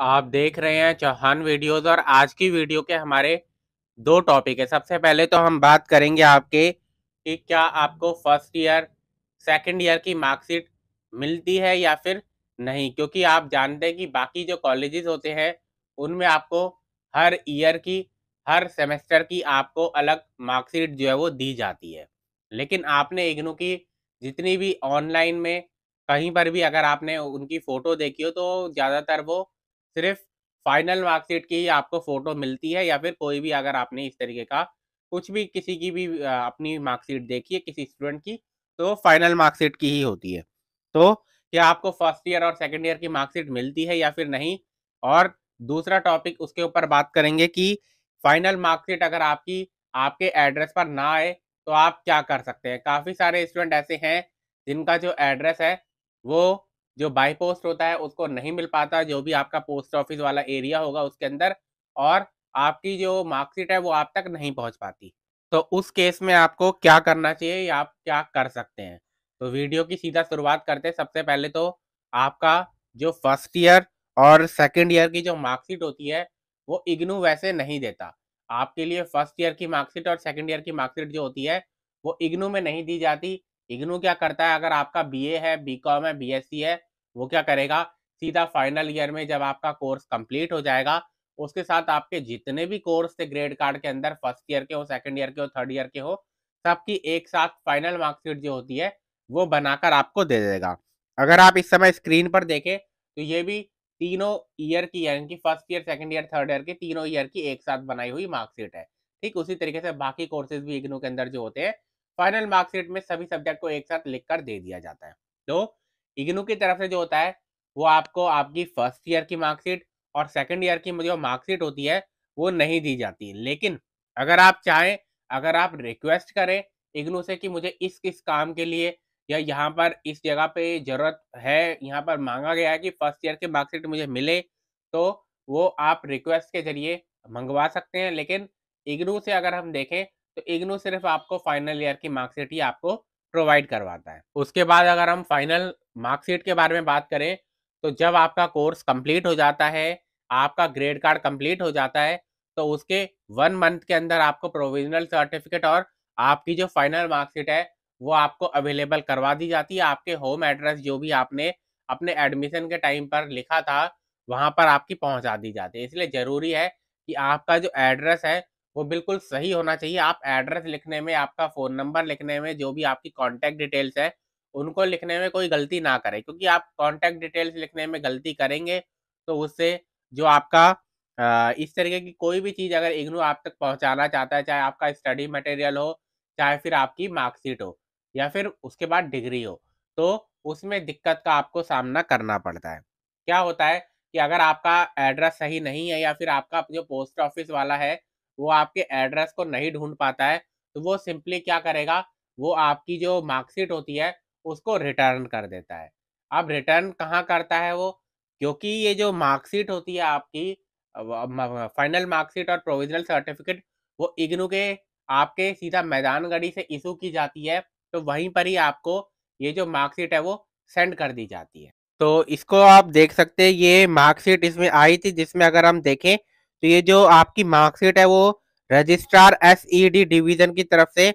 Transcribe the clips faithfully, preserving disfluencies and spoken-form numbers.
आप देख रहे हैं चौहान वीडियोस और आज की वीडियो के हमारे दो टॉपिक है। सबसे पहले तो हम बात करेंगे आपके कि क्या आपको फर्स्ट ईयर सेकंड ईयर की मार्कशीट मिलती है या फिर नहीं, क्योंकि आप जानते हैं कि बाकी जो कॉलेजेस होते हैं उनमें आपको हर ईयर की हर सेमेस्टर की आपको अलग मार्कशीट जो है वो दी जाती है, लेकिन आपने इग्नू की जितनी भी ऑनलाइन में कहीं पर भी अगर आपने उनकी फ़ोटो देखी हो तो ज़्यादातर वो सिर्फ फाइनल मार्कशीट की ही आपको फ़ोटो मिलती है, या फिर कोई भी अगर आपने इस तरीके का कुछ भी किसी की भी अपनी मार्कशीट देखी है किसी स्टूडेंट की तो फाइनल मार्कशीट की ही होती है। तो क्या आपको फर्स्ट ईयर और सेकेंड ईयर की मार्कशीट मिलती है या फिर नहीं, और दूसरा टॉपिक उसके ऊपर बात करेंगे कि फाइनल मार्कशीट अगर आपकी आपके एड्रेस पर ना आए तो आप क्या कर सकते हैं। काफ़ी सारे स्टूडेंट ऐसे हैं जिनका जो एड्रेस है वो जो बाई पोस्ट होता है उसको नहीं मिल पाता, जो भी आपका पोस्ट ऑफिस वाला एरिया होगा उसके अंदर, और आपकी जो मार्कशीट है वो आप तक नहीं पहुंच पाती। तो उस केस में आपको क्या करना चाहिए या आप क्या कर सकते हैं। तो वीडियो की सीधा शुरुआत करते हैं। सबसे पहले तो आपका जो फर्स्ट ईयर और सेकेंड ईयर की जो मार्कशीट होती है वो इग्नू वैसे नहीं देता। आपके लिए फर्स्ट ईयर की मार्कशीट और सेकेंड ईयर की मार्कशीट जो होती है वो इग्नू में नहीं दी जाती। इग्नू क्या करता है, अगर आपका बीए है, बीकॉम है, बीएससी है, वो क्या करेगा सीधा फाइनल ईयर में जब आपका कोर्स कंप्लीट हो जाएगा उसके साथ आपके जितने भी कोर्स थे ग्रेड कार्ड के अंदर, फर्स्ट ईयर के हो, सेकेंड ईयर के हो, थर्ड ईयर के हो, सबकी एक साथ फाइनल मार्कशीट जो होती है वो बनाकर आपको दे देगा। अगर आप इस समय स्क्रीन पर देखें तो ये भी तीनों ईयर की यानी कि first year second year third year की तीनों ईयर की एक साथ बनाई हुई मार्कशीट है। ठीक उसी तरीके से बाकी कोर्सेज भी इग्नू के अंदर जो होते हैं फाइनल मार्कशीट में सभी सब्जेक्ट को एक साथ लिखकर दे दिया जाता है। तो इग्नू की तरफ से जो होता है वो आपको आपकी फर्स्ट ईयर की मार्कशीट और सेकेंड ईयर की जो मार्कशीट होती है वो नहीं दी जाती। लेकिन अगर आप चाहें, अगर आप रिक्वेस्ट करें इग्नू से कि मुझे इस किस काम के लिए या यहाँ पर इस जगह पे जरूरत है, यहाँ पर मांगा गया है कि फर्स्ट ईयर के मार्कशीट मुझे मिले, तो वो आप रिक्वेस्ट के जरिए मंगवा सकते हैं। लेकिन इग्नू से अगर हम देखें तो इग्नू सिर्फ आपको फाइनल ईयर की मार्कशीट ही आपको प्रोवाइड करवाता है। उसके बाद अगर हम फाइनल मार्कशीट के बारे में बात करें तो जब आपका कोर्स कंप्लीट हो जाता है, आपका ग्रेड कार्ड कंप्लीट हो जाता है, तो उसके वन मंथ के अंदर आपको प्रोविजनल सर्टिफिकेट और आपकी जो फाइनल मार्कशीट है वो आपको अवेलेबल करवा दी जाती है। आपके होम एड्रेस जो भी आपने अपने एडमिशन के टाइम पर लिखा था वहाँ पर आपकी पहुँचा दी जाती है। इसलिए ज़रूरी है कि आपका जो एड्रेस है वो बिल्कुल सही होना चाहिए। आप एड्रेस लिखने में, आपका फ़ोन नंबर लिखने में, जो भी आपकी कॉन्टैक्ट डिटेल्स है उनको लिखने में कोई गलती ना करें, क्योंकि आप कॉन्टैक्ट डिटेल्स लिखने में गलती करेंगे तो उससे जो आपका इस तरीके की कोई भी चीज़ अगर इग्नू आप तक पहुँचाना चाहता है, चाहे आपका स्टडी मटेरियल हो, चाहे फिर आपकी मार्कशीट हो या फिर उसके बाद डिग्री हो, तो उसमें दिक्कत का आपको सामना करना पड़ता है। क्या होता है कि अगर आपका एड्रेस सही नहीं है या फिर आपका जो पोस्ट ऑफिस वाला है वो आपके एड्रेस को नहीं ढूंढ पाता है तो वो सिंपली क्या करेगा, वो आपकी जो मार्कशीट होती है उसको रिटर्न कर देता है। अब रिटर्न कहाँ करता है वो, क्योंकि ये जो मार्कशीट होती है आपकी फाइनल मार्कशीट और प्रोविजनल सर्टिफिकेट वो इग्नू के आपके सीधा मैदानगढ़ी से इशू की जाती है, तो वहीं पर ही आपको ये जो मार्कशीट है वो सेंड कर दी जाती है। तो इसको आप देख सकते हैं, ये मार्कशीट इसमें आई थी, जिसमें अगर हम देखें तो ये जो आपकी मार्कशीट है वो registrar S E D division की तरफ से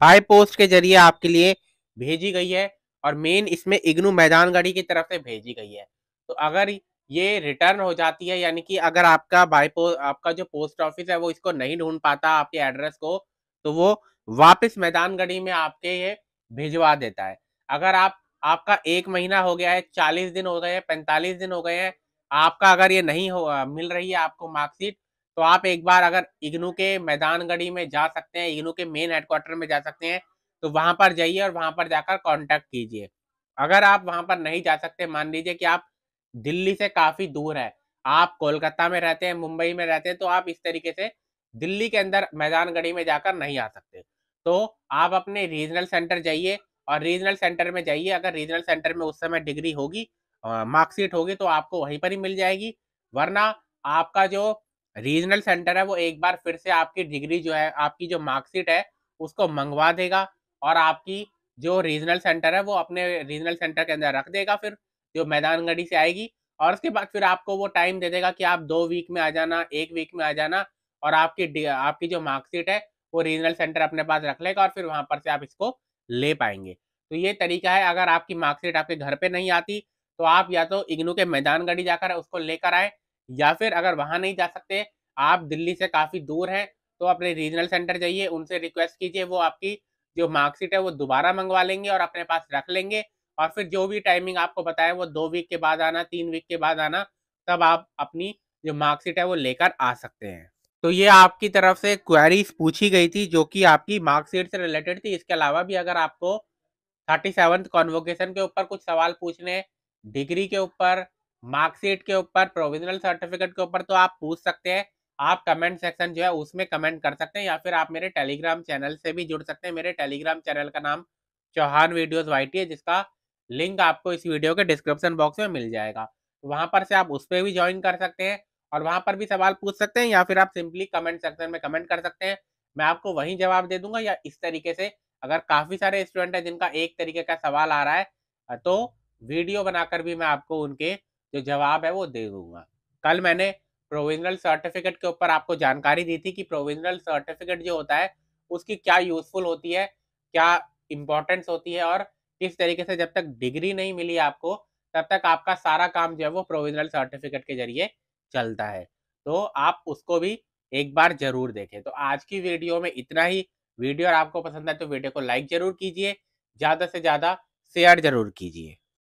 बाय पोस्ट के जरिए आपके लिए भेजी गई है और मेन इसमें इग्नू मैदानगढ़ी की तरफ से भेजी गई है। तो अगर ये रिटर्न हो जाती है यानी कि अगर आपका बाय पोस्ट आपका जो पोस्ट ऑफिस है वो इसको नहीं ढूंढ पाता आपके एड्रेस को, तो वो वापस मैदानगढ़ी में आपके ये भिजवा देता है। अगर आप आपका एक महीना हो गया है, चालीस दिन हो गए हैं, पैंतालीस दिन हो गए हैं, आपका अगर ये नहीं हो मिल रही है आपको मार्कशीट, तो आप एक बार अगर इग्नू के मैदानगढ़ी में जा सकते हैं, इग्नू के मेन हेडक्वार्टर में जा सकते हैं, तो वहाँ पर जाइए और वहाँ पर जाकर कॉन्टैक्ट कीजिए। अगर आप वहाँ पर नहीं जा सकते, मान लीजिए कि आप दिल्ली से काफ़ी दूर है, आप कोलकाता में रहते हैं, मुंबई में रहते हैं, तो आप इस तरीके से दिल्ली के अंदर मैदानगढ़ी में जाकर नहीं आ सकते, तो आप अपने रीजनल सेंटर जाइए और रीजनल सेंटर में जाइए। अगर रीजनल सेंटर में उस समय डिग्री होगी, मार्कशीट होगी, तो आपको वहीं पर ही मिल जाएगी, वरना आपका जो रीजनल सेंटर है वो एक बार फिर से आपकी डिग्री जो है, आपकी जो मार्कशीट है उसको मंगवा देगा और आपकी जो रीजनल सेंटर है वो अपने रीजनल सेंटर के अंदर रख देगा, फिर जो मैदानगढ़ी से आएगी और उसके बाद फिर आपको वो टाइम दे देगा कि आप दो वीक में आ जाना, एक वीक में आ जाना, और आपकी आपकी जो मार्कशीट है वो रीजनल सेंटर अपने पास रख लेगा और फिर वहाँ पर से आप इसको ले पाएंगे। तो ये तरीका है। अगर आपकी मार्कशीट आपके घर पे नहीं आती तो आप या तो इग्नू के मैदानगढ़ी जाकर उसको लेकर आए, या फिर अगर वहाँ नहीं जा सकते, आप दिल्ली से काफ़ी दूर हैं, तो अपने रीजनल सेंटर जाइए, उनसे रिक्वेस्ट कीजिए, वो आपकी जो मार्कशीट है वो दोबारा मंगवा लेंगे और अपने पास रख लेंगे। और फिर जो भी टाइमिंग आपको बताया वो दो वीक के बाद आना, तीन वीक के बाद आना, तब आप अपनी जो मार्कशीट है वो लेकर आ सकते हैं। तो ये आपकी तरफ से क्वेरीज पूछी गई थी जो कि आपकी मार्कशीट से रिलेटेड थी। इसके अलावा भी अगर आपको थर्टी सेवन्थ कॉन्वोकेशन के ऊपर कुछ सवाल पूछने, डिग्री के ऊपर, मार्कशीट के ऊपर, प्रोविजनल सर्टिफिकेट के ऊपर, तो आप पूछ सकते हैं। आप कमेंट सेक्शन जो है उसमें कमेंट कर सकते हैं, या फिर आप मेरे टेलीग्राम चैनल से भी जुड़ सकते हैं। मेरे टेलीग्राम चैनल का नाम चौहान वीडियोस वाईटी है, जिसका लिंक आपको इस वीडियो के डिस्क्रिप्शन बॉक्स में मिल जाएगा। वहाँ पर से आप उस पर भी ज्वाइन कर सकते हैं और वहाँ पर भी सवाल पूछ सकते हैं, या फिर आप सिंपली कमेंट सेक्शन में कमेंट कर सकते हैं, मैं आपको वहीं जवाब दे दूंगा। या इस तरीके से अगर काफ़ी सारे स्टूडेंट हैं जिनका एक तरीके का सवाल आ रहा है, तो वीडियो बनाकर भी मैं आपको उनके जो जवाब है वो दे दूंगा। कल मैंने प्रोविजनल सर्टिफिकेट के ऊपर आपको जानकारी दी थी कि प्रोविजनल सर्टिफिकेट जो होता है उसकी क्या यूज़फुल होती है, क्या इम्पोर्टेंस होती है, और किस तरीके से जब तक डिग्री नहीं मिली आपको तब तक आपका सारा काम जो है वो प्रोविजनल सर्टिफिकेट के जरिए चलता है। तो आप उसको भी एक बार जरूर देखें। तो आज की वीडियो में इतना ही। वीडियो आपको पसंद आए तो वीडियो को लाइक जरूर कीजिए, ज़्यादा से ज़्यादा शेयर जरूर कीजिए।